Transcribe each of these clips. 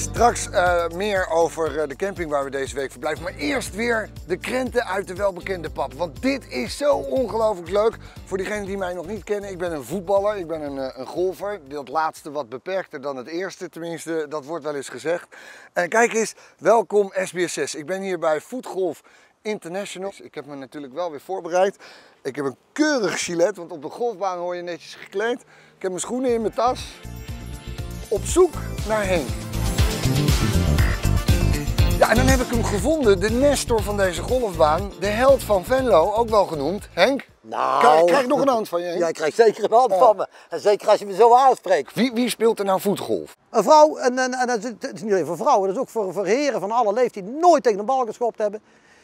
Straks meer over de camping waar we deze week verblijven. Maar eerst weer de krenten uit de welbekende pap. Want dit is zo ongelooflijk leuk. Voor diegenen die mij nog niet kennen, ik ben een voetballer, ik ben een golfer. Dat laatste wat beperkter dan het eerste, tenminste, dat wordt wel eens gezegd. En kijk eens, welkom SBS6. Ik ben hier bij Voetgolf International. Ik heb me natuurlijk wel weer voorbereid. Ik heb een keurig gilet, want op de golfbaan hoor je netjes gekleed. Ik heb mijn schoenen in mijn tas. Op zoek naar Henk. Ja, en dan heb ik hem gevonden, de Nestor van deze golfbaan, de held van Venlo, ook wel genoemd. Henk, nou, krijg ik nog een hand van je, Henk? Jij krijgt zeker een hand van me. En zeker als je me zo aanspreekt. Wie speelt er nou voetgolf? Een vrouw, en het is niet alleen voor vrouwen, dat is ook voor heren van alle leeftijd die nooit tegen een bal geschopt hebben.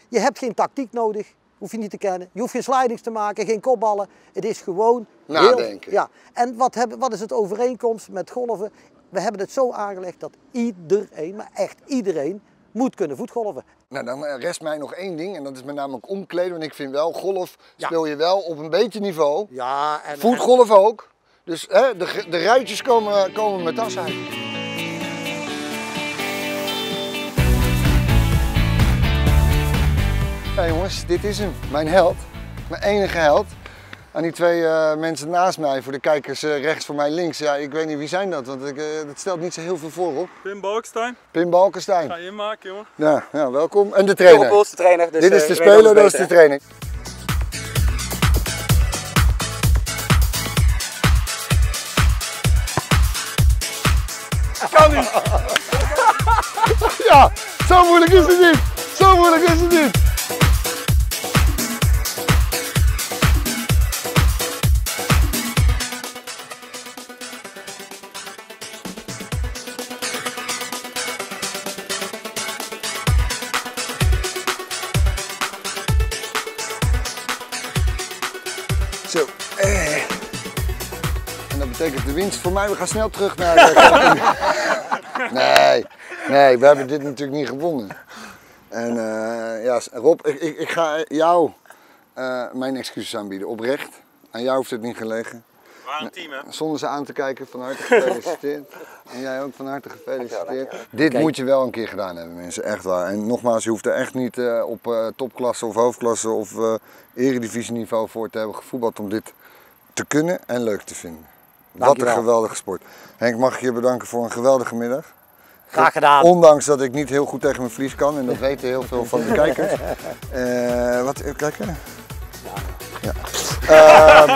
Je hebt geen tactiek nodig, hoef je niet te kennen. Je hoeft geen slidings te maken, geen kopballen. Het is gewoon nadenken. Ja. En wat is het overeenkomst met golven? We hebben het zo aangelegd dat iedereen, maar echt iedereen, moet kunnen voetgolven. Nou, dan rest mij nog één ding en dat is met name omkleden. Want ik vind wel, golf speel je wel op een beetje niveau. Ja, en voetgolf ook. Dus hè, de ruitjes komen mijn tas uit. Hey jongens, dit is hem. Mijn held. Mijn enige held. Aan die twee mensen naast mij, voor de kijkers rechts voor mij links. Ja, ik weet niet wie zijn dat, want dat stelt niet zo heel veel voor op. Pim Balkenstein. Pim Balkenstein. Ga je inmaken, jongen. Ja, nou, welkom. En de trainer. Op de trainer dus, dit is de speler, dat is de trainer. Kan niet! Ja, zo moeilijk is het niet! Zo moeilijk is het niet! Zo. En dat betekent de winst voor mij. We gaan snel terug naar de camping. Nee, we hebben dit natuurlijk niet gewonnen. En ja, Rob, ik ga jou mijn excuses aanbieden, oprecht. Aan jou hoeft het niet gelegen. We waren een team, hè? Zonder ze aan te kijken, van harte gefeliciteerd. En jij ook van harte gefeliciteerd. Dankjewel. Dit moet je wel een keer gedaan hebben, mensen, echt waar. En nogmaals, je hoeft er echt niet op topklasse of hoofdklasse of eredivisieniveau voor te hebben gevoetbald om dit te kunnen en leuk te vinden. Dankjewel. Wat een geweldige sport. Henk, mag ik je bedanken voor een geweldige middag. Graag gedaan. Ondanks dat ik niet heel goed tegen mijn vlies kan en dat weten heel veel van de kijkers. Wat, even kijken. Ja.